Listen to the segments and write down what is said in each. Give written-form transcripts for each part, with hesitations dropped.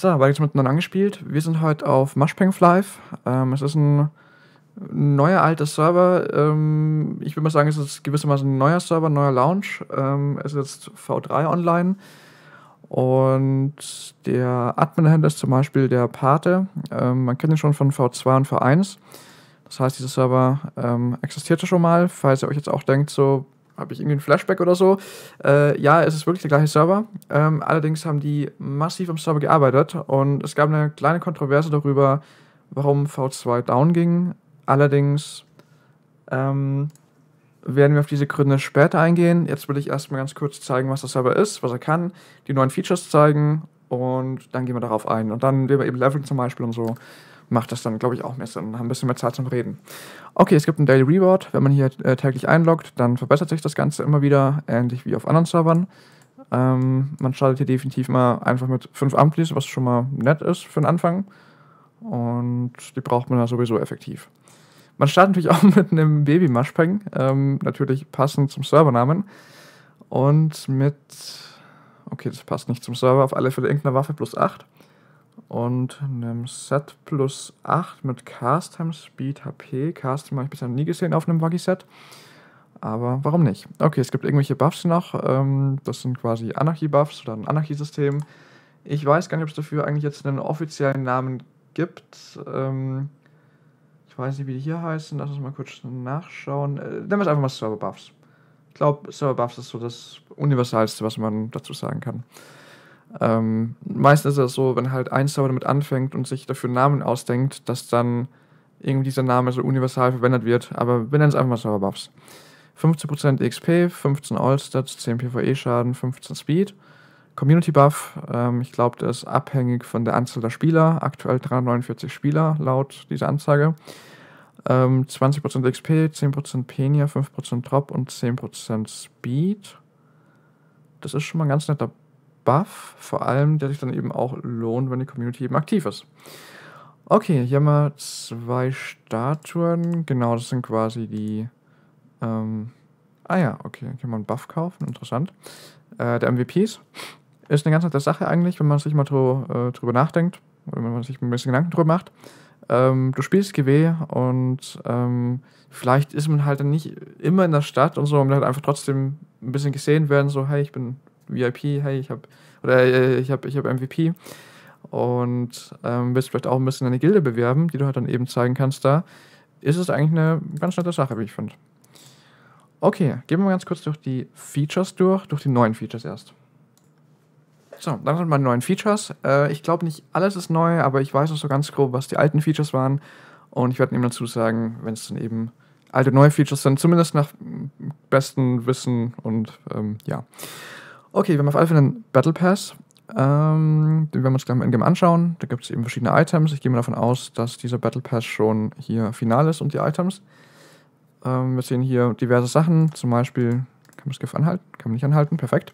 So, beide miteinander angespielt. Wir sind heute auf Mushpang Flyff. Es ist ein neuer, alter Server. Ich würde mal sagen, es ist gewissermaßen ein neuer Server, ein neuer Launch. Es ist jetzt V3 online. Und der Admin-Händler ist zum Beispiel der Pate. Man kennt ihn schon von V2 und V1. Das heißt, dieser Server existierte schon mal. Falls ihr euch jetzt auch denkt, so habe ich irgendwie ein Flashback oder so. Ja, es ist wirklich der gleiche Server. Allerdings haben die massiv am Server gearbeitet und es gab eine kleine Kontroverse darüber, warum V2 down ging. Allerdings werden wir auf diese Gründe später eingehen. Jetzt will ich erstmal ganz kurz zeigen, was der Server ist, was er kann, die neuen Features zeigen und dann gehen wir darauf ein. Und dann nehmen wir eben Leveling zum Beispiel und so. Macht das dann, glaube ich, auch mehr Sinn. Haben ein bisschen mehr Zeit zum Reden. Okay, es gibt einen Daily Reward. Wenn man hier täglich einloggt, dann verbessert sich das Ganze immer wieder, ähnlich wie auf anderen Servern. Man startet hier definitiv mal einfach mit 5 Amplis, was schon mal nett ist für den Anfang. Und die braucht man da sowieso effektiv. Man startet natürlich auch mit einem Baby-Mushpang, natürlich passend zum Servernamen. Und mit, okay, das passt nicht zum Server, auf alle Fälle irgendeiner Waffe plus 8. Und einem Set plus 8 mit Cast Time, Speed, HP. Cast habe ich bisher nie gesehen auf einem Buggy-Set. Aber warum nicht? Okay, es gibt irgendwelche Buffs noch. Das sind quasi Anarchie-Buffs oder ein Anarchie-System. Ich weiß gar nicht, ob es dafür eigentlich jetzt einen offiziellen Namen gibt. Ich weiß nicht, wie die hier heißen. Lass uns mal kurz nachschauen. Nennen wir es einfach mal Server-Buffs. Ich glaube, Server-Buffs ist so das Universalste, was man dazu sagen kann. Meistens ist es so, wenn halt ein Server damit anfängt und sich dafür einen Namen ausdenkt, dass dann irgendwie dieser Name so universal verwendet wird, aber wir nennen es einfach mal Server-Buffs. 15% EXP, 15 All-Stats, 10 PvE-Schaden, 15 Speed. Community-Buff, ich glaube, der ist abhängig von der Anzahl der Spieler, aktuell 349 Spieler laut dieser Anzeige. 20% XP, 10% Penia, 5% Drop und 10% Speed. Das ist schon mal ein ganz netter Buff, vor allem, der sich dann eben auch lohnt, wenn die Community eben aktiv ist. Okay, hier haben wir 2 Statuen. Genau, das sind quasi die... okay, hier kann man einen Buff kaufen, interessant. Der MVPs ist eine ganz nette Sache eigentlich, wenn man sich mal drüber nachdenkt, oder wenn man sich ein bisschen Gedanken drüber macht. Du spielst GW und vielleicht ist man halt dann nicht immer in der Stadt und so, man halt einfach trotzdem ein bisschen gesehen werden, so, hey, ich bin VIP, hey, ich hab MVP und willst vielleicht auch ein bisschen eine Gilde bewerben, die du halt dann eben zeigen kannst da, ist es eigentlich eine ganz nette Sache, wie ich finde. Okay, gehen wir mal ganz kurz durch die Features durch die neuen Features erst. So, dann sind meine neuen Features. Ich glaube nicht alles ist neu, aber ich weiß noch so ganz grob, was die alten Features waren und ich werde eben dazu sagen, wenn es dann eben alte neue Features sind, zumindest nach bestem Wissen und ja. Okay, wir haben auf alle Fälle einen Battle Pass. Den werden wir uns gleich mal in Game anschauen. Da gibt es eben verschiedene Items. Ich gehe mal davon aus, dass dieser Battle Pass schon hier final ist und die Items. Wir sehen hier diverse Sachen, zum Beispiel, kann man das GIF anhalten? Kann man nicht anhalten, perfekt.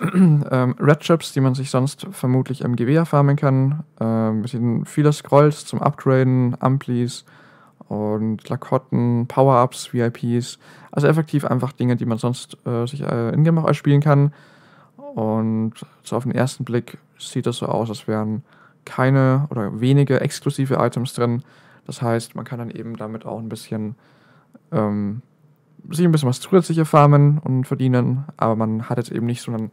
Red Chips, die man sich sonst vermutlich im GW farmen kann. Wir sehen viele Scrolls zum Upgraden, Amplis und Lakotten, Power-Ups, VIPs. Also effektiv einfach Dinge, die man sonst sich in-game auch spielen kann. Und so auf den ersten Blick sieht das so aus, als wären keine oder wenige exklusive Items drin. Das heißt, man kann dann eben damit auch ein bisschen sich ein bisschen was zusätzlich farmen und verdienen, aber man hat jetzt eben nicht so einen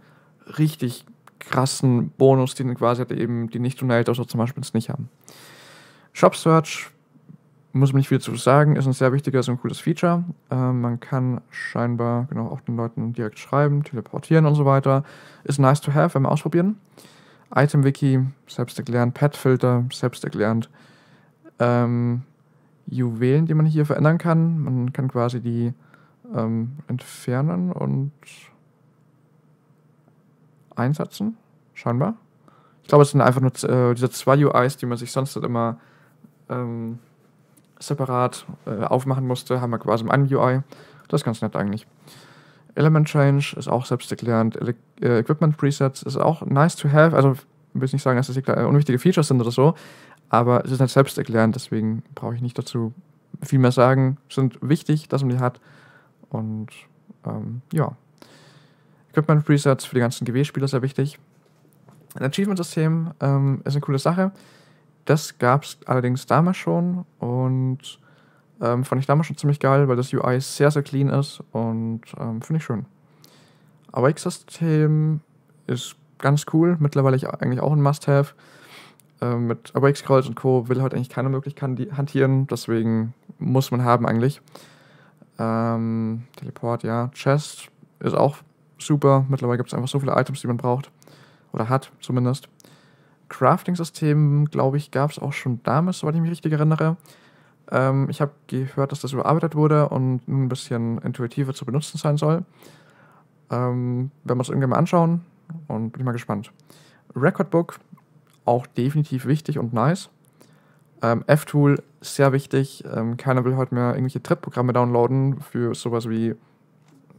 richtig krassen Bonus, den quasi hat eben die Nicht-Donator so zum Beispiel jetzt nicht haben. Shop-Search, muss man nicht viel zu sagen, ist ein sehr wichtiges und cooles Feature. Man kann scheinbar genau auch den Leuten direkt schreiben, teleportieren und so weiter. Ist nice to have, wenn wir ausprobieren. Item-Wiki, selbsterklärend, Pet-Filter, selbsterklärend. Juwelen, die man hier verändern kann. Man kann quasi die entfernen und einsetzen, scheinbar. Ich glaube, es sind einfach nur diese 2 UIs, die man sich sonst halt immer separat aufmachen musste, haben wir quasi im einen UI. Das ist ganz nett eigentlich. Element Change ist auch selbsterklärend. Equipment Presets ist auch nice to have. Also ich will nicht sagen, dass das hier unwichtige Features sind oder so, aber es ist halt selbsterklärend, deswegen brauche ich nicht dazu viel mehr sagen. Sind wichtig, dass man die hat. Und ja. Equipment Presets für die ganzen GW-Spieler sehr wichtig. Ein Achievement-System ist eine coole Sache. Das gab es allerdings damals schon und fand ich damals schon ziemlich geil, weil das UI sehr, sehr clean ist und finde ich schön. Awake-System ist ganz cool, mittlerweile eigentlich auch ein Must-Have. Mit Awake-Scrolls und Co. will halt eigentlich keiner möglich hantieren, deswegen muss man haben eigentlich. Teleport, ja. Chest ist auch super, mittlerweile gibt es einfach so viele Items, die man braucht. Oder hat zumindest. Crafting-System, glaube ich, gab es auch schon damals, soweit ich mich richtig erinnere. Ich habe gehört, dass das überarbeitet wurde und ein bisschen intuitiver zu benutzen sein soll. Werden wir uns irgendwann mal anschauen und bin ich mal gespannt. Recordbook, auch definitiv wichtig und nice. F-Tool, sehr wichtig. Keiner will heute mehr irgendwelche Trittprogramme downloaden für sowas wie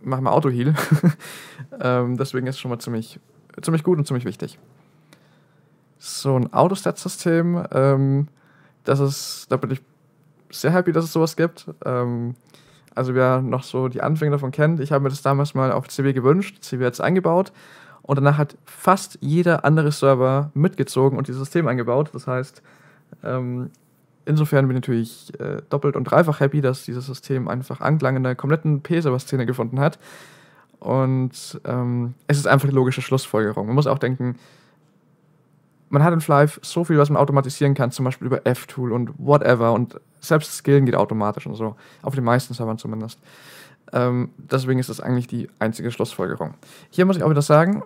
mach mal Autoheal. Deswegen ist es schon mal ziemlich gut und ziemlich wichtig. So ein Autostat-System, da bin ich sehr happy, dass es sowas gibt. Also wer noch so die Anfänge davon kennt, ich habe mir das damals mal auf CW gewünscht, CW hat es eingebaut und danach hat fast jeder andere Server mitgezogen und dieses System eingebaut. Das heißt, insofern bin ich natürlich doppelt und dreifach happy, dass dieses System einfach Anklang in der kompletten P-Server-Szene gefunden hat. Und es ist einfach die logische Schlussfolgerung. Man muss auch denken, man hat in Flyff so viel, was man automatisieren kann, zum Beispiel über F-Tool und whatever. Und selbst Skillen geht automatisch und so, auf den meisten Servern zumindest. Deswegen ist das eigentlich die einzige Schlussfolgerung. Hier muss ich auch wieder sagen,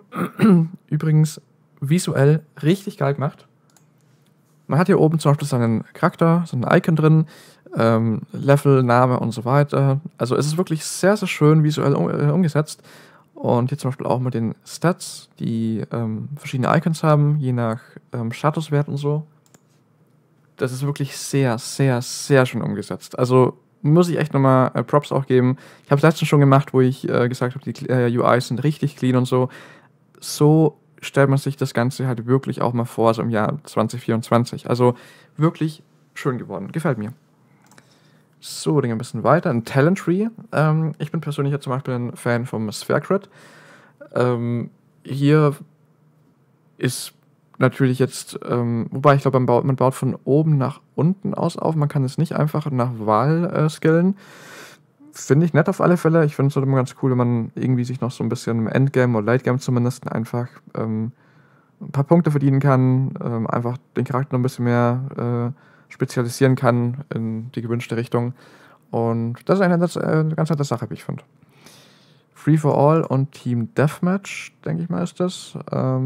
übrigens visuell richtig geil gemacht. Man hat hier oben zum Beispiel seinen Charakter, so ein Icon drin, Level, Name und so weiter. Also es ist wirklich sehr, sehr schön visuell umgesetzt. Und hier zum Beispiel auch mit den Stats, die verschiedene Icons haben, je nach Statuswert und so. Das ist wirklich sehr, sehr, sehr schön umgesetzt. Also muss ich echt nochmal Props auch geben. Ich habe es letztens schon gemacht, wo ich gesagt habe, die UIs sind richtig clean und so. So stellt man sich das Ganze halt wirklich auch mal vor, so im Jahr 2024. Also wirklich schön geworden. Gefällt mir. So, dann ein bisschen weiter. Ein Talent Tree. Ich bin persönlich ja zum Beispiel ein Fan vom Sphere Grid. Hier ist natürlich jetzt, wobei ich glaube, man baut von oben nach unten aus auf. Man kann es nicht einfach nach Wahl skillen. Finde ich nett auf alle Fälle. Ich finde es immer ganz cool, wenn man irgendwie sich noch so ein bisschen im Endgame oder Late-Game zumindest einfach ein paar Punkte verdienen kann, einfach den Charakter noch ein bisschen mehr spezialisieren kann in die gewünschte Richtung. Und das ist eine ganz nette Sache, wie ich finde. Free for All und Team Deathmatch, denke ich mal, ist das. Ja,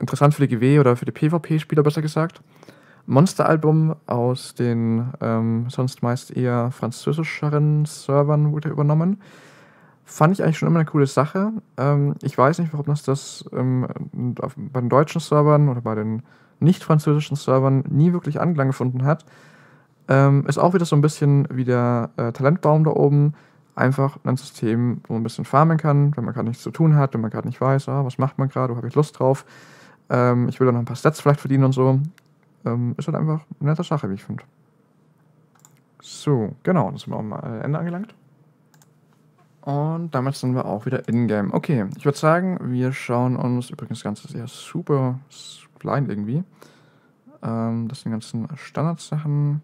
interessant für die GW oder für die PvP-Spieler, besser gesagt. Monsteralbum aus den sonst meist eher französischeren Servern wurde übernommen. Fand ich eigentlich schon immer eine coole Sache. Ich weiß nicht, warum das bei den deutschen Servern oder bei den nicht-französischen Servern nie wirklich Anklang gefunden hat. Ist auch wieder so ein bisschen wie der Talentbaum da oben. Einfach ein System, wo man ein bisschen farmen kann, wenn man gerade nichts zu tun hat, wenn man gerade nicht weiß, was macht man gerade, wo habe ich Lust drauf. Ich will da noch ein paar Stats vielleicht verdienen und so. Ist halt einfach eine nette Sache, wie ich finde. So, genau, dann sind wir auch mal am Ende angelangt. Und damit sind wir auch wieder in-game. Okay, ich würde sagen, wir schauen uns übrigens das Ganze sehr super blind irgendwie. Das sind die ganzen Standardsachen.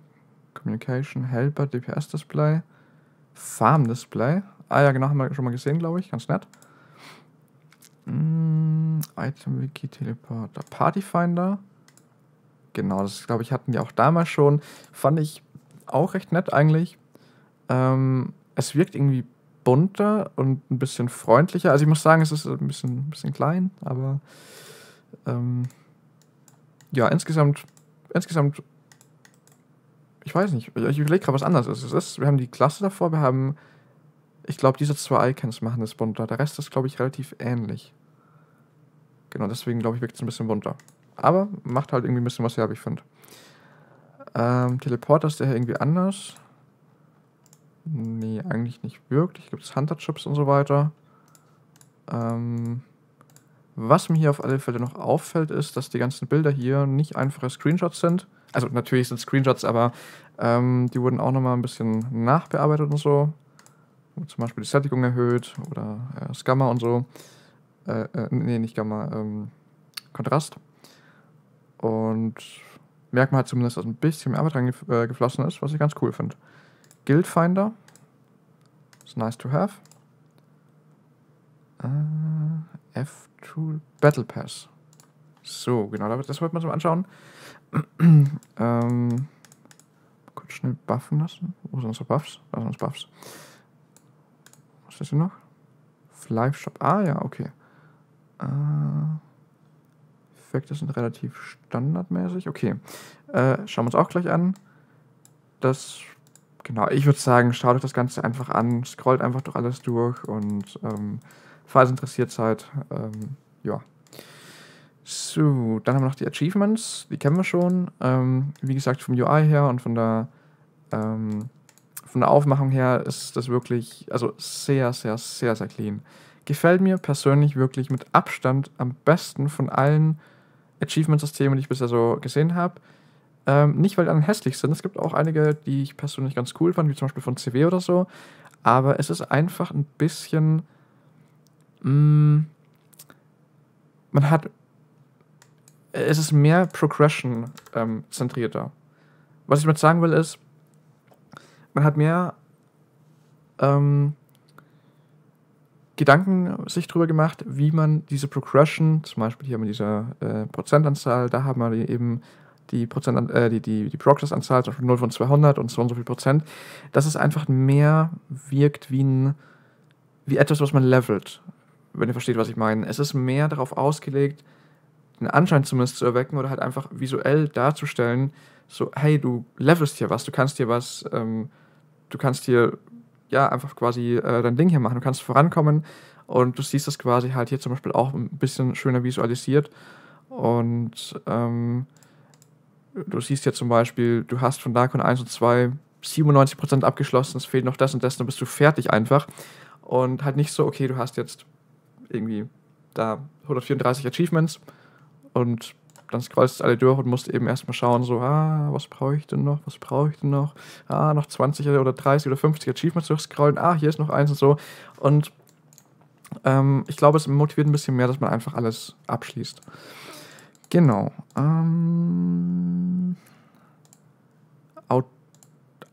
Communication, Helper, DPS-Display, Farm-Display. Ah ja, genau, haben wir schon mal gesehen, glaube ich. Ganz nett. Item-Wiki, Teleporter, Partyfinder. Genau, das glaube ich hatten wir auch damals schon. Fand ich auch recht nett eigentlich. Es wirkt irgendwie bunter und ein bisschen freundlicher. Also ich muss sagen, es ist ein bisschen klein, aber ja, insgesamt, ich weiß nicht, ich überlege gerade, was anders ist. Wir haben die Klasse davor, wir haben, ich glaube, diese zwei Icons machen es bunter. Der Rest ist, glaube ich, relativ ähnlich. Genau, deswegen, glaube ich, wirkt es ein bisschen bunter. Aber macht halt irgendwie ein bisschen was her, wie ich finde. Teleporter ist der hier irgendwie anders. Nee, eigentlich nicht wirklich. Gibt es Hunter-Chips und so weiter. Was mir hier auf alle Fälle noch auffällt, ist, dass die ganzen Bilder hier nicht einfache Screenshots sind. Also natürlich sind Screenshots, aber die wurden auch nochmal ein bisschen nachbearbeitet und so. Zum Beispiel die Sättigung erhöht oder Scammer und so. nee, nicht Gamma, Kontrast. Und merkt man halt zumindest, dass ein bisschen mehr Arbeit reingeflossen ist, was ich ganz cool finde. Guildfinder. Ist nice to have. F-Tool. Battle Pass. So, genau, das wollten wir uns mal anschauen. Kurz schnell buffen lassen. Wo sind unsere Buffs? Da sind unsere Buffs. Was ist das hier noch? Flyff Shop. Ah, ja, okay. Effekte sind relativ standardmäßig. Okay. Schauen wir uns auch gleich an. Das, genau, ich würde sagen, schaut euch das Ganze einfach an. Scrollt einfach durch alles durch und falls interessiert seid, ja. So, dann haben wir noch die Achievements, die kennen wir schon. Wie gesagt, vom UI her und von der Aufmachung her ist das wirklich, also sehr, sehr, sehr, sehr clean. Gefällt mir persönlich wirklich mit Abstand am besten von allen Achievement-Systemen, die ich bisher so gesehen habe. Nicht, weil die anderen hässlich sind, es gibt auch einige, die ich persönlich ganz cool fand, wie zum Beispiel von CW oder so, aber es ist einfach ein bisschen... man hat... Es ist mehr Progression-zentrierter. Was ich damit sagen will, ist, man hat mehr Gedanken sich drüber gemacht, wie man diese Progression, zum Beispiel hier haben wir diese Prozentanzahl, da haben wir eben die Progress-Anzahl, zum Beispiel 0 von 200 und so viel Prozent, dass es einfach mehr wirkt wie, wie etwas, was man levelt. Wenn ihr versteht, was ich meine. Es ist mehr darauf ausgelegt, einen Anschein zumindest zu erwecken oder halt einfach visuell darzustellen, so, hey, du levelst hier was, du kannst hier, ja, einfach quasi dein Ding hier machen, du kannst vorankommen und du siehst das quasi halt hier zum Beispiel auch ein bisschen schöner visualisiert und du siehst hier zum Beispiel, du hast von Darkon 1 und 2 97% abgeschlossen, es fehlt noch das und das, dann bist du fertig einfach und halt nicht so, okay, du hast jetzt irgendwie da 134 Achievements und dann scrollst du alle durch und musst eben erstmal schauen, so, was brauche ich denn noch, was brauche ich denn noch? Noch 20 oder 30 oder 50 Achievements durchscrollen, hier ist noch eins und so. Und ich glaube, es motiviert ein bisschen mehr, dass man einfach alles abschließt. Genau.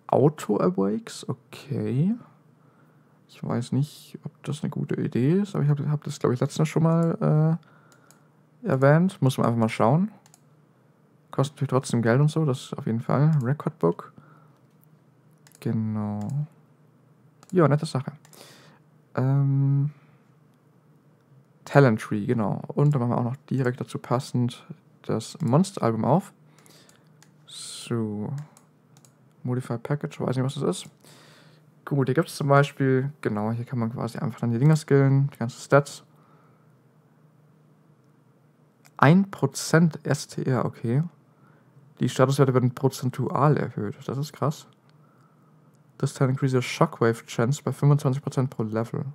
Auto-Awakes, okay. Ich weiß nicht, ob das eine gute Idee ist, aber ich habe das, glaube ich, letztes Mal schon mal... erwähnt, muss man einfach mal schauen. Kostet natürlich trotzdem Geld und so, das auf jeden Fall. Recordbook. Genau. Ja, nette Sache. Talent Tree, genau. Und da machen wir auch noch direkt dazu passend das Monster-Album auf. So. Modify Package, weiß nicht, was das ist. Gut, hier gibt es zum Beispiel, genau, hier kann man quasi einfach dann die Dinger skillen, die ganzen Stats. 1% STR, okay. Die Statuswerte werden prozentual erhöht. Das ist krass. This time increase your Shockwave Chance bei 25% pro Level.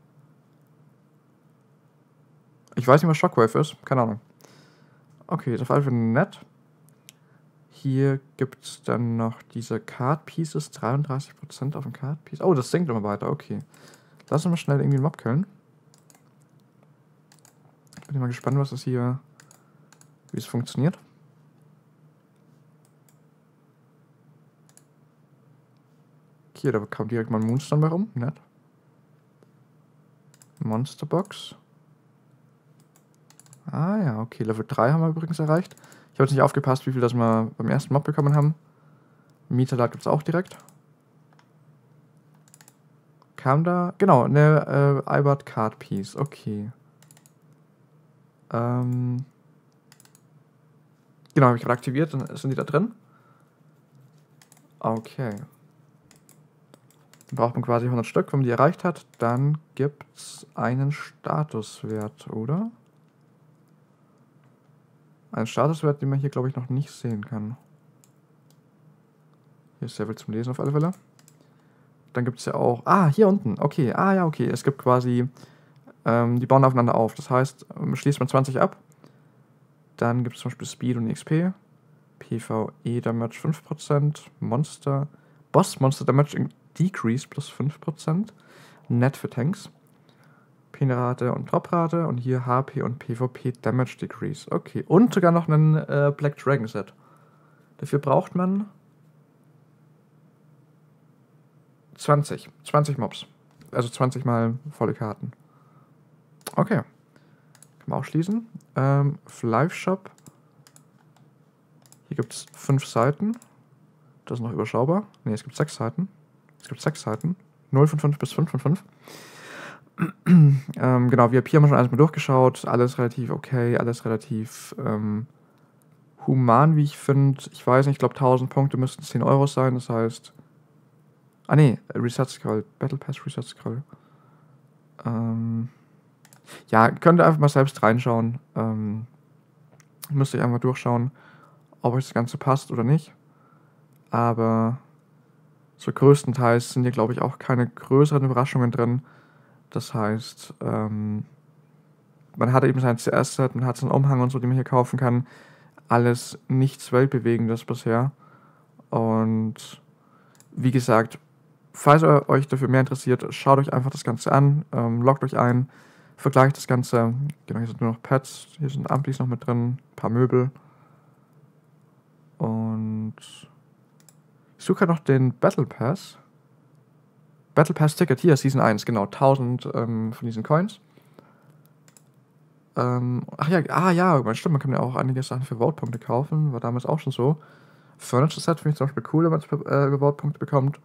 Ich weiß nicht, was Shockwave ist. Keine Ahnung. Okay, ist auf jeden Fall nett. Hier gibt es dann noch diese Card Pieces. 33% auf dem Card Piece. Oh, das sinkt immer weiter. Okay. Lass uns mal schnell irgendwie einen Mob killen. Ich bin mal gespannt, was das hier... wie es funktioniert. Hier, da kam direkt mal ein Moonstone bei rum. Nett. Monsterbox. Ja, okay. Level 3 haben wir übrigens erreicht. Ich habe jetzt nicht aufgepasst, wie viel das wir beim ersten Mob bekommen haben. Mieterlad gibt es auch direkt. Kam da... genau, eine Albert Card Piece. Okay. Genau, habe ich gerade aktiviert, dann sind die da drin. Okay. Dann braucht man quasi 100 Stück, wenn man die erreicht hat. Dann gibt es einen Statuswert, oder? Einen Statuswert, den man hier, glaube ich, noch nicht sehen kann. Hier ist sehr viel zum Lesen auf alle Fälle. Dann gibt es ja auch... hier unten. Okay, ja, okay. Es gibt quasi... die bauen aufeinander auf. Das heißt, schließt man 20 ab. Dann gibt es zum Beispiel Speed und XP, PvE Damage 5%, Monster, Boss Monster Damage Decrease plus 5%, nett für Tanks. Pinrate und Toprate und hier HP und PvP Damage Decrease. Okay, und sogar noch einen Black Dragon Set. Dafür braucht man 20 Mobs. Also 20 mal volle Karten. Okay. Können wir auch schließen. Flyff Shop. Hier gibt es 5 Seiten. Das ist noch überschaubar. Ne, es gibt 6 Seiten. 0 von 5 bis 5 von 5. Genau, VIP haben wir schon alles mal durchgeschaut. Alles relativ okay, alles relativ human, wie ich finde. Ich weiß nicht, ich glaube 1000 Punkte müssten 10 Euro sein. Das heißt... Ah ne, Reset Scroll. Battle Pass Reset Scroll. Ja, könnt ihr einfach mal selbst reinschauen. Müsst ihr einfach durchschauen, ob euch das Ganze passt oder nicht. Aber so größtenteils sind hier, glaube ich, auch keine größeren Überraschungen drin. Das heißt, man hat eben sein CS-Set, man hat seinen Umhang und so, den man hier kaufen kann. Alles nichts Weltbewegendes bisher. Und wie gesagt, falls ihr euch dafür mehr interessiert, schaut euch einfach das Ganze an, loggt euch ein, vergleicht das Ganze. Genau, hier sind nur noch Pets, hier sind Amplis noch mit drin, ein paar Möbel. Und ich suche noch den Battle Pass. Battle Pass Ticket, hier, Season 1, genau, 1000 von diesen Coins. Ach ja, stimmt, man kann ja auch einige Sachen für Vote-Punkte kaufen, war damals auch schon so. Furniture Set finde ich zum Beispiel cool, wenn man es über Vote-Punkte bekommt.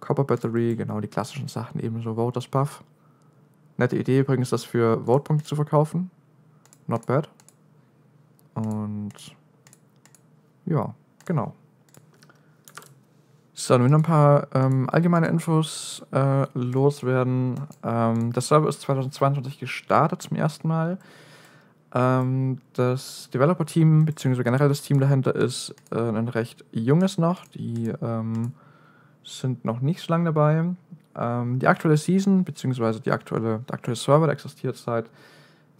Copper Battery, genau, die klassischen Sachen, ebenso Voters Buff. Nette Idee übrigens, das für Vote-Punkte zu verkaufen. Not bad. Und ja, genau. So, dann noch ein paar allgemeine Infos loswerden. Der Server ist 2022 gestartet zum ersten Mal. Das Developer-Team, beziehungsweise generell das Team dahinter, ist ein recht junges noch. Die sind noch nicht so lange dabei. Die aktuelle Season, beziehungsweise der aktuelle Server, der existiert seit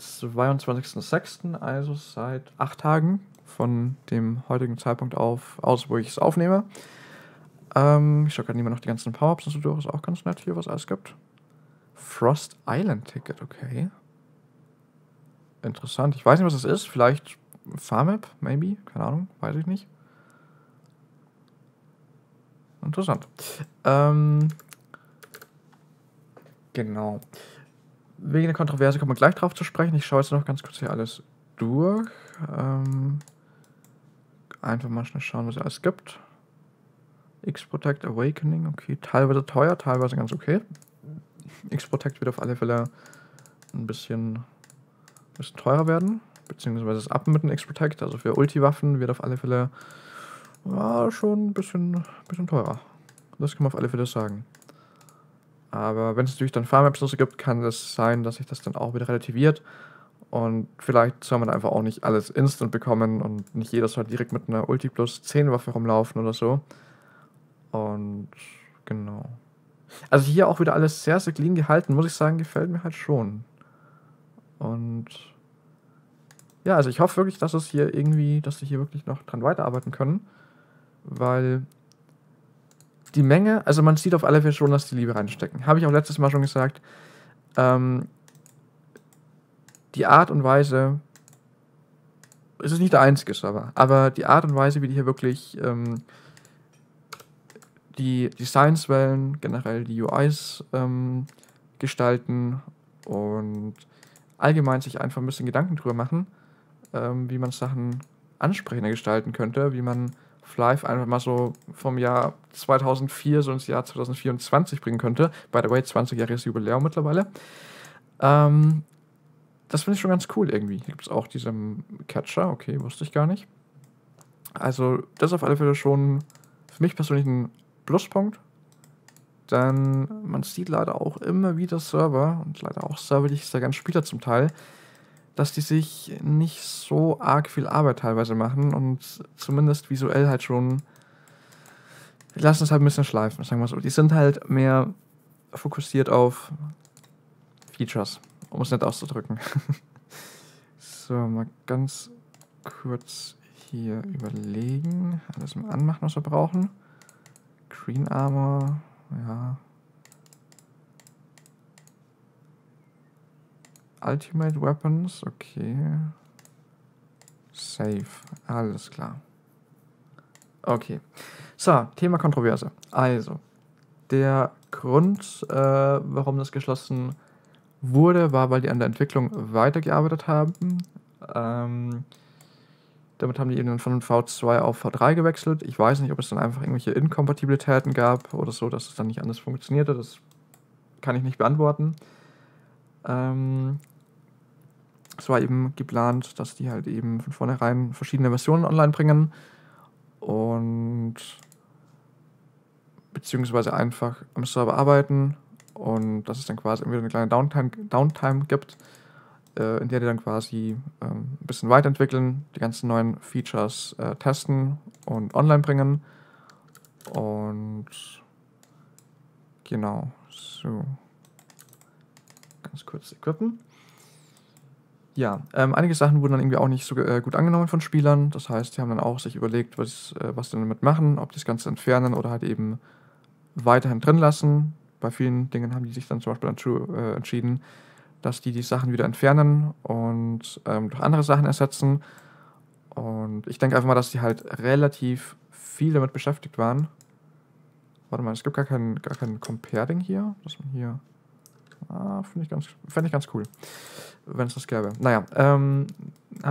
22.06., also seit 8 Tagen von dem heutigen Zeitpunkt aus, wo ich es aufnehme. Ich schaue gerade immer noch die ganzen Power-Ups und so durch, ist auch ganz nett hier, was es alles gibt. Frost Island Ticket, okay. Interessant, ich weiß nicht, was das ist, vielleicht Farm-App, maybe, keine Ahnung, weiß ich nicht. Interessant. Genau. Wegen der Kontroverse kommen wir gleich drauf zu sprechen, ich schaue jetzt noch ganz kurz hier alles durch. Einfach mal schnell schauen, was es alles gibt. X-Protect Awakening, okay, teilweise teuer, teilweise ganz okay. X-Protect wird auf alle Fälle ein bisschen teurer werden, beziehungsweise das Up mit dem X-Protect, also für Ulti-Waffen wird auf alle Fälle schon ein bisschen teurer. Das kann man auf alle Fälle sagen. Aber wenn es natürlich dann Farm-Apps gibt, kann es sein, dass sich das dann auch wieder relativiert. Und vielleicht soll man einfach auch nicht alles instant bekommen und nicht jeder soll direkt mit einer Ulti plus 10 Waffe rumlaufen oder so. Und genau. Also hier auch wieder alles sehr, sehr clean gehalten, muss ich sagen, gefällt mir halt schon. Und ja, also ich hoffe wirklich, dass es hier irgendwie, dass sie hier wirklich noch dran weiterarbeiten können, weil die Menge, also man sieht auf alle Fälle schon, dass die Liebe reinstecken. Habe ich auch letztes Mal schon gesagt, die Art und Weise, es ist nicht der einzige Server, aber die Art und Weise, wie die hier wirklich die Designswellen, generell die UIs gestalten und allgemein sich einfach ein bisschen Gedanken drüber machen, wie man Sachen ansprechender gestalten könnte, wie man Flyff einfach mal so vom Jahr 2004 so ins Jahr 2024 bringen könnte. By the way, 20-jähriges Jubiläum mittlerweile. Das finde ich schon ganz cool irgendwie. Hier gibt es auch diesen Catcher, okay, wusste ich gar nicht. Also das ist auf alle Fälle schon für mich persönlich ein Pluspunkt, denn man sieht leider auch immer wieder Server, und leider auch Server, die ich sehr gerne spiele zum Teil, dass die sich nicht so arg viel Arbeit teilweise machen und zumindest visuell halt schon, die lassen es halt ein bisschen schleifen, sagen wir so. Die sind halt mehr fokussiert auf Features, um es nett auszudrücken. So, mal ganz kurz hier überlegen, alles mal anmachen, was wir brauchen. Green Armor, ja. Ultimate Weapons, okay. Safe, alles klar. Okay, so, Thema Kontroverse. Also, der Grund, warum das geschlossen wurde, war, weil die an der Entwicklung weitergearbeitet haben. Damit haben die eben von V2 auf V3 gewechselt. Ich weiß nicht, ob es dann einfach irgendwelche Inkompatibilitäten gab oder so, dass es dann nicht anders funktionierte. Das kann ich nicht beantworten. Es war eben geplant, dass die halt eben von vornherein verschiedene Versionen online bringen und beziehungsweise einfach am Server arbeiten und dass es dann quasi irgendwie eine kleine Downtime gibt, in der die dann quasi ein bisschen weiterentwickeln, die ganzen neuen Features testen und online bringen. Und genau, so. Ganz kurz equippen. Ja, einige Sachen wurden dann irgendwie auch nicht so gut angenommen von Spielern. Das heißt, die haben dann auch sich überlegt, was sie damit machen, ob die das Ganze entfernen oder halt eben weiterhin drin lassen. Bei vielen Dingen haben die sich dann zum Beispiel entschieden, dass die Sachen wieder entfernen und durch andere Sachen ersetzen. Und ich denke einfach mal, dass die halt relativ viel damit beschäftigt waren. Warte mal, es gibt gar kein Comparing hier. Dass man hier... Ah, fände ich ganz cool, wenn es das gäbe. Naja, haben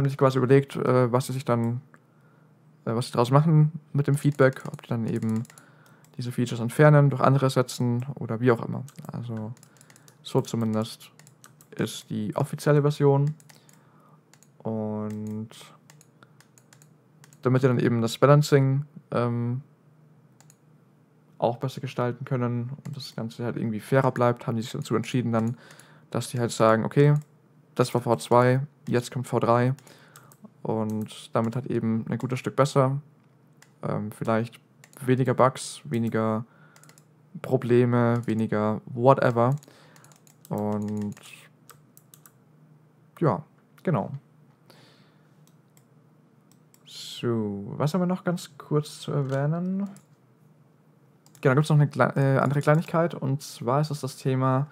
sich quasi überlegt, was sie daraus machen mit dem Feedback, ob die dann eben diese Features entfernen, durch andere ersetzen oder wie auch immer. Also so zumindest ist die offizielle Version. Und damit ihr dann eben das Balancing auch besser gestalten können und das Ganze halt irgendwie fairer bleibt, haben die sich dazu entschieden dann, dass die halt sagen, okay, das war V2, jetzt kommt V3 und damit halt eben ein gutes Stück besser, vielleicht weniger Bugs, weniger Probleme, weniger whatever und ja, genau. So, was haben wir noch ganz kurz zu erwähnen? Genau, da gibt es noch eine andere Kleinigkeit und zwar ist das Thema,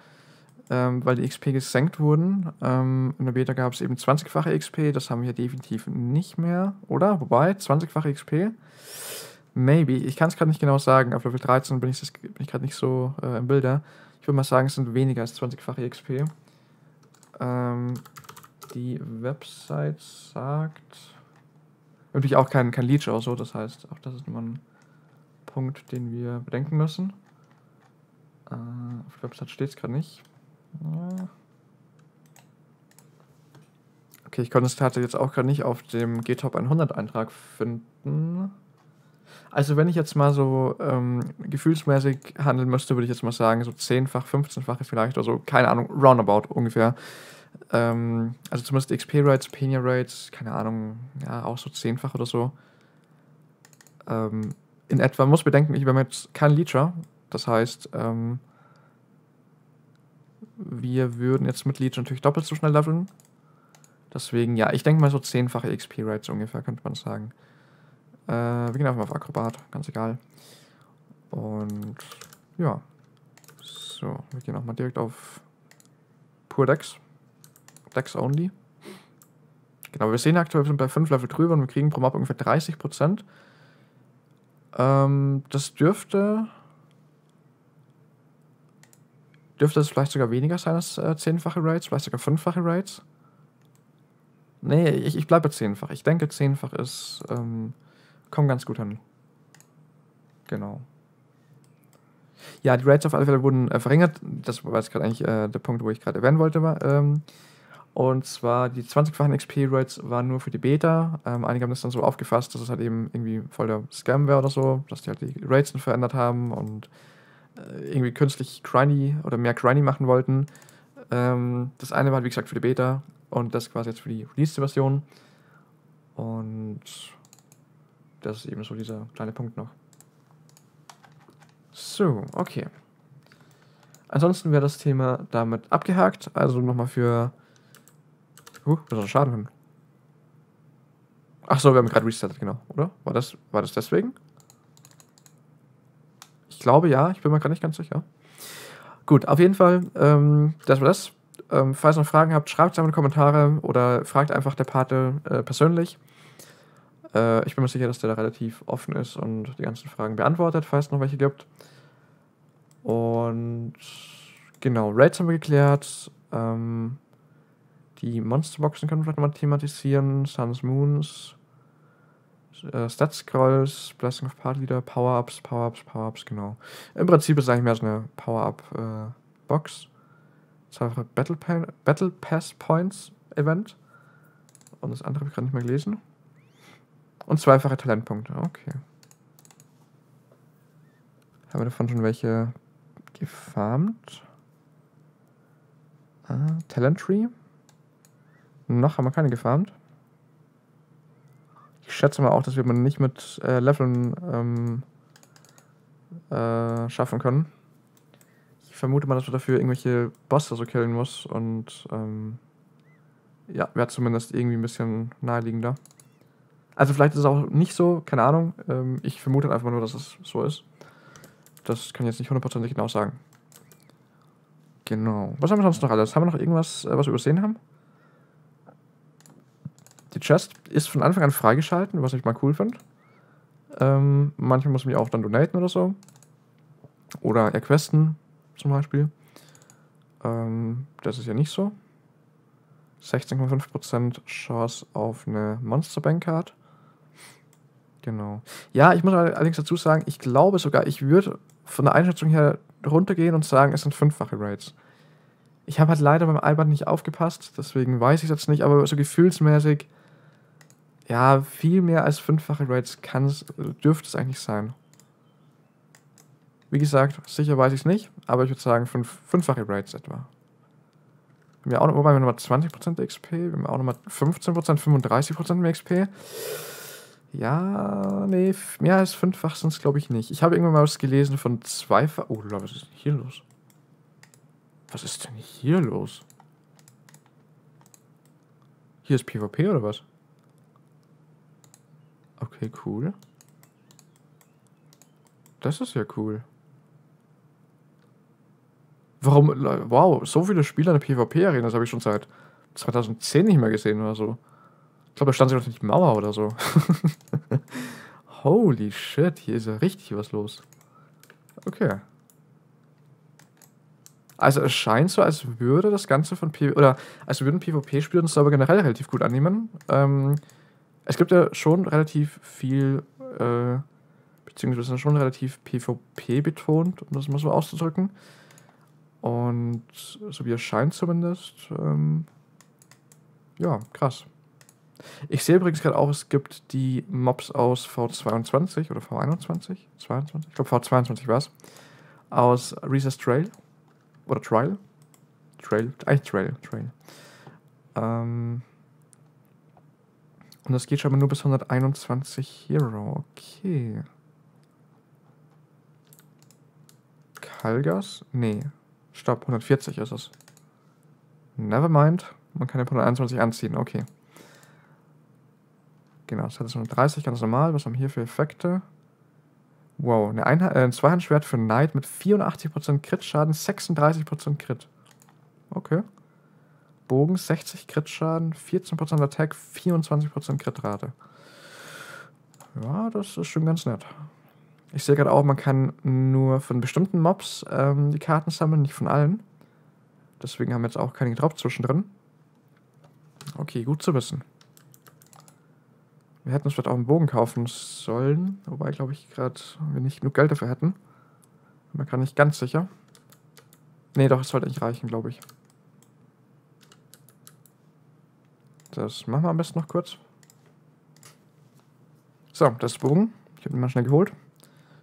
weil die XP gesenkt wurden. In der Beta gab es eben 20-fache XP, das haben wir definitiv nicht mehr, oder? Wobei, 20-fache XP? Maybe, ich kann es gerade nicht genau sagen, auf Level 13 bin ich gerade nicht so im Bilder. Ich würde mal sagen, es sind weniger als 20-fache XP. Die Website sagt... Natürlich auch kein Leech oder so, das heißt, auch das ist immer ein Punkt, den wir bedenken müssen. Auf der Website steht es gerade nicht. Ja. Okay, ich konnte es tatsächlich jetzt auch gerade nicht auf dem GTOP 100 Eintrag finden. Also wenn ich jetzt mal so gefühlsmäßig handeln müsste, würde ich jetzt mal sagen, so 10-fach, 15-fache vielleicht, also keine Ahnung, roundabout ungefähr. Also zumindest XP-Rates, Penia-Rates, keine Ahnung, ja, auch so 10-fach oder so. In etwa muss bedenken, ich bin jetzt kein Leecher. Das heißt, wir würden jetzt mit Leech natürlich doppelt so schnell leveln. Deswegen, ja, ich denke mal so 10-fache XP-Rates ungefähr, könnte man sagen. Wir gehen einfach mal auf Akrobat, ganz egal. Und ja. So, wir gehen auch mal direkt auf Purdex. Dex only. Genau, wir sehen aktuell, wir sind bei 5 Level drüber und wir kriegen pro Map ungefähr 30%. Das dürfte es vielleicht sogar weniger sein als 10-fache Raids, vielleicht sogar 5-fache Raids. Nee, ich bleibe bei 10-fach. Ich denke, 10-fach ist, kommt ganz gut hin. Genau. Ja, die Raids auf alle Fälle wurden verringert. Das war jetzt gerade eigentlich der Punkt, wo ich gerade erwähnen wollte. Und zwar die 20-fachen XP-Rates waren nur für die Beta. Einige haben das dann so aufgefasst, dass es halt eben irgendwie voll der Scam wäre oder so, dass die halt die Rates dann verändert haben und irgendwie künstlich grindy oder mehr grindy machen wollten. Das eine war halt wie gesagt für die Beta und das quasi jetzt für die Release-Version. Und das ist eben so dieser kleine Punkt noch. So, okay. Ansonsten wäre das Thema damit abgehakt. Also nochmal für... das ist schade. Achso, wir haben gerade restartet, genau, oder? War das deswegen? Ich glaube ja, ich bin mir gerade nicht ganz sicher. Gut, auf jeden Fall, das war das. Falls ihr noch Fragen habt, schreibt es in die Kommentare oder fragt einfach der Pate persönlich. Ich bin mir sicher, dass der da relativ offen ist und die ganzen Fragen beantwortet, falls es noch welche gibt. Und genau, Raids haben wir geklärt. Die Monsterboxen können wir vielleicht nochmal thematisieren. Suns, Moons, Stat-Scrolls, Blessing of Pate wieder, Power-Ups, Power-Ups, Power-Ups, genau. Im Prinzip ist es eigentlich mehr so eine Power-Up-Box. Das war Battle Pass Points Event. Und das andere habe ich gerade nicht mehr gelesen. Und zweifache Talentpunkte, okay. Haben wir davon schon welche gefarmt? Ah, Talent Tree. Noch haben wir keine gefarmt. Ich schätze mal auch, dass wir man nicht mit Leveln schaffen können. Ich vermute mal, dass man dafür irgendwelche Bosse so killen muss und ja, wäre zumindest irgendwie ein bisschen naheliegender. Also vielleicht ist es auch nicht so, keine Ahnung. Ich vermute einfach nur, dass es so ist. Das kann ich jetzt nicht hundertprozentig genau sagen. Genau. Was haben wir sonst noch alles? Haben wir noch irgendwas, was wir übersehen haben? Die Chest ist von Anfang an freigeschalten, was ich mal cool finde. Manchmal muss man die auch dann donaten oder so. Oder erquesten. Zum Beispiel. Das ist ja nicht so. 16,5% Chance auf eine Monsterbank Card. Genau. Ja, ich muss allerdings dazu sagen, ich glaube sogar, ich würde von der Einschätzung her runtergehen und sagen, es sind 5-fache Raids. Ich habe halt leider beim Albert nicht aufgepasst, deswegen weiß ich es jetzt nicht, aber so gefühlsmäßig, ja, viel mehr als 5-fache Raids dürfte es eigentlich sein. Wie gesagt, sicher weiß ich es nicht, aber ich würde sagen, 5-fache Raids etwa. Wir haben auch nochmal 20% XP, wir haben auch nochmal 15%, 35% mehr XP. Ja, nee, mehr als 5-fach sind es, glaube ich, nicht. Ich habe irgendwann mal was gelesen von 2-fach... Oh, was ist denn hier los? Was ist denn hier los? Hier ist PvP oder was? Okay, cool. Das ist ja cool. Warum, wow, so viele Spieler in der PvP-Arena, das habe ich schon seit 2010 nicht mehr gesehen oder so. Ich glaube, da stand sogar noch nicht Mauer oder so. Holy shit, hier ist ja richtig was los. Okay. Also es scheint so, als würde das Ganze von PvP, oder als würden PvP-Spieler uns aber generell relativ gut annehmen. Es gibt ja schon relativ viel, beziehungsweise sind schon relativ PvP betont, um das mal so auszudrücken. Und so wie es scheint zumindest, ja, krass. Ich sehe übrigens gerade auch, es gibt die Mobs aus V22 oder V21, 22, ich glaube V22 war es, aus Resist Trail oder Trail. Und das geht schon mal nur bis 121 Hero, okay. Kalgas? Nee. Stopp, 140 ist es. Nevermind. Man kann ja 121 anziehen, okay. Genau, das hat jetzt 130, ganz normal. Was haben wir hier für Effekte? Wow, ein Zweihandschwert für Knight mit 84% Crit-Schaden, 36% Crit. Okay. Bogen, 60 Crit-Schaden, 14% Attack, 24% Crit-Rate. Ja, das ist schon ganz nett. Ich sehe gerade auch, man kann nur von bestimmten Mobs die Karten sammeln, nicht von allen. Deswegen haben wir jetzt auch keine gedroppt zwischendrin. Okay, gut zu wissen. Wir hätten uns vielleicht auch einen Bogen kaufen sollen, wobei, glaube ich, gerade wir nicht genug Geld dafür hätten. Bin mir gerade nicht ganz sicher. Nee, doch, es sollte nicht reichen, glaube ich. Das machen wir am besten noch kurz. So, das Bogen. Ich habe ihn mal schnell geholt.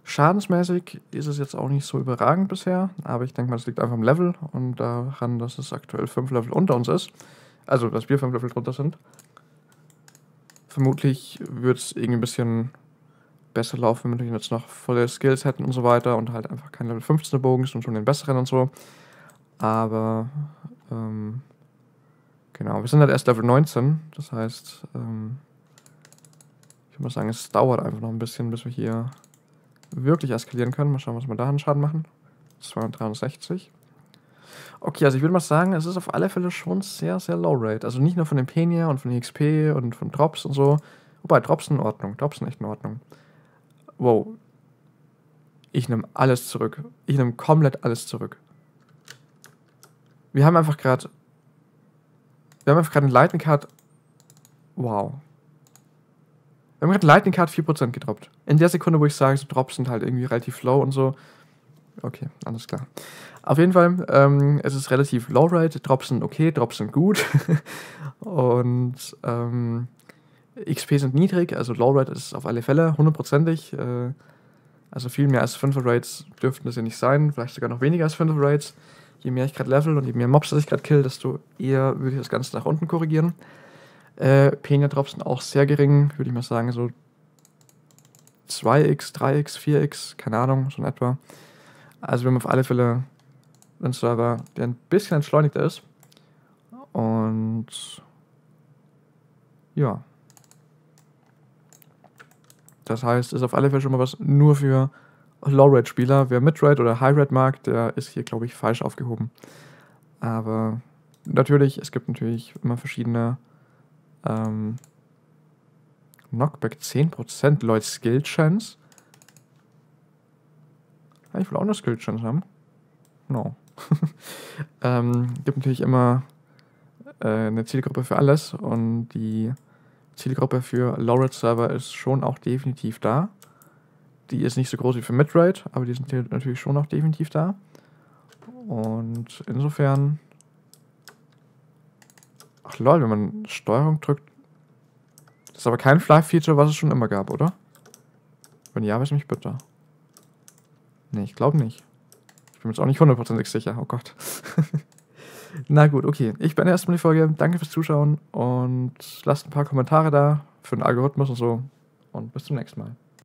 Schadensmäßig ist es jetzt auch nicht so überragend bisher, aber ich denke mal, das liegt einfach am Level und daran, dass es aktuell 5 Level unter uns ist. Also, dass wir 5 Level drunter sind. Vermutlich würde es irgendwie ein bisschen besser laufen, wenn wir jetzt noch volle Skills hätten und so weiter und halt einfach kein Level 15er Bogen ist und schon den besseren und so. Aber, genau, wir sind halt erst Level 19, das heißt, ich würde mal sagen, es dauert einfach noch ein bisschen, bis wir hier wirklich eskalieren können. Mal schauen, was wir da an Schaden machen. 263. Okay, also ich würde mal sagen, es ist auf alle Fälle schon sehr, sehr low rate. Also nicht nur von dem Penia und von den XP und von Drops und so. Wobei, Drops in Ordnung. Drops sind echt in Ordnung. Wow. Ich nehme alles zurück. Ich nehme komplett alles zurück. Wir haben einfach gerade... Wir haben einfach gerade eine Lightning Card... Wow. Wir haben gerade Lightning Card 4% gedroppt. In der Sekunde, wo ich sage, so Drops sind halt irgendwie relativ low und so... Okay, alles klar. Auf jeden Fall, es ist relativ low-rate. Drops sind okay, Drops sind gut. Und XP sind niedrig, also low-rate ist es auf alle Fälle, hundertprozentig. Also viel mehr als 5er Rates dürften das ja nicht sein, vielleicht sogar noch weniger als 5er Rates. Je mehr ich gerade level und je mehr Mobs, dass ich gerade kill, desto eher würde ich das Ganze nach unten korrigieren. Penia-Drops sind auch sehr gering, würde ich mal sagen, so 2x, 3x, 4x, keine Ahnung, so in etwa. Also wir haben auf alle Fälle einen Server, der ein bisschen entschleunigter ist. Und ja. Das heißt, ist auf alle Fälle schon mal was nur für Low-Rate-Spieler. Wer Mid-Rate oder High-Rate mag, der ist hier, glaube ich, falsch aufgehoben. Aber natürlich, es gibt natürlich immer verschiedene Knockback 10%, Leute, Skill-Chance. Ich will auch eine Skill-Chance haben. No. Gibt natürlich immer eine Zielgruppe für alles und die Zielgruppe für Low-Rate-Server ist schon auch definitiv da. Die ist nicht so groß wie für Mid-Rate, aber die sind hier natürlich schon auch definitiv da. Und insofern... Ach lol, wenn man Steuerung drückt... Das ist aber kein Fly-Feature, was es schon immer gab, oder? Wenn ja, weiß mich bitte. Nee, ich glaube nicht. Ich bin mir jetzt auch nicht hundertprozentig sicher. Oh Gott. Na gut, okay. Ich beende erstmal die Folge. Danke fürs Zuschauen und lasst ein paar Kommentare da für den Algorithmus und so. Und bis zum nächsten Mal.